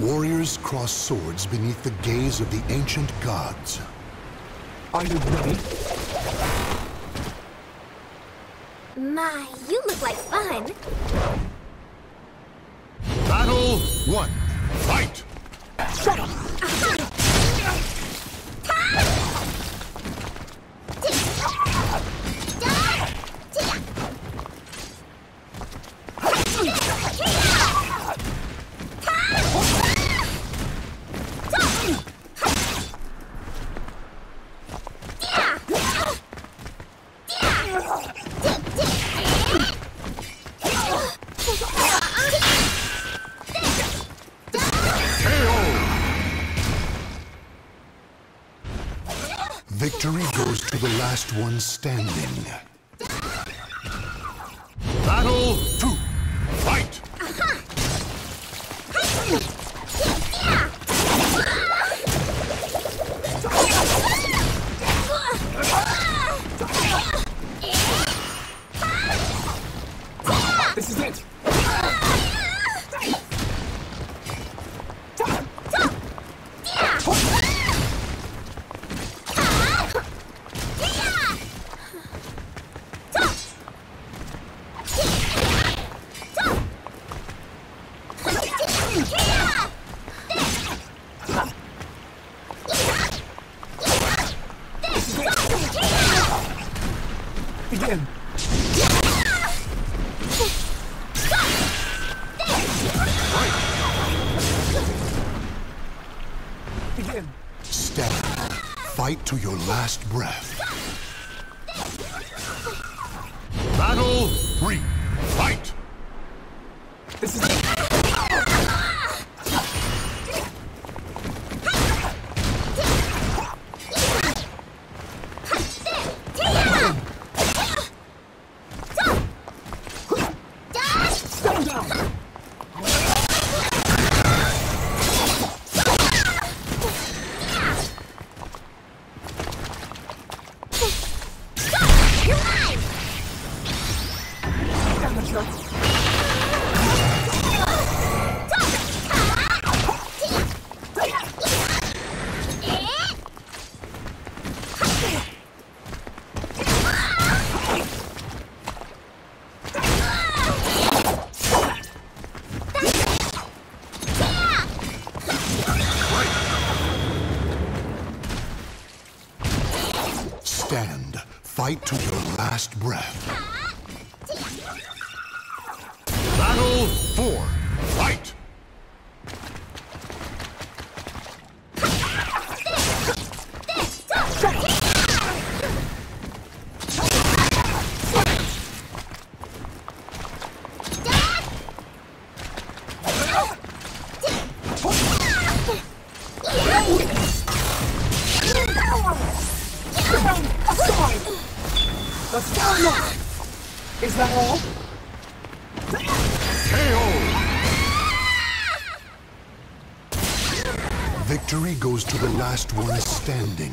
Warriors cross swords beneath the gaze of the ancient gods. Are you ready? My, you look like fun. Battle one. Fight! Shut up! Victory goes to the last one standing. Battle 2. Fight! This is it! Begin. Begin. Stand. Fight to your last breath. Battle 3. Fight. This is it. Stand. Fight to your last breath. Battle 4. Fight! Let's go now! Is that all? KO! Victory goes to the last one standing.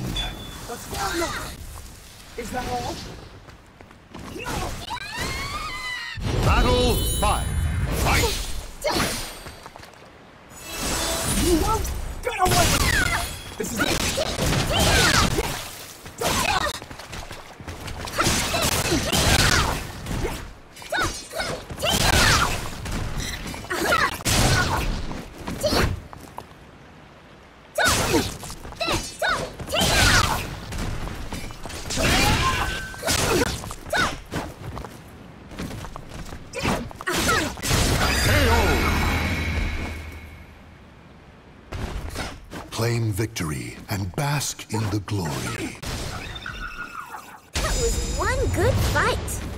Let's go now! Is that all? Battle 5. Fight! You won't get away! This is it! Claim victory and bask in the glory. That was one good fight.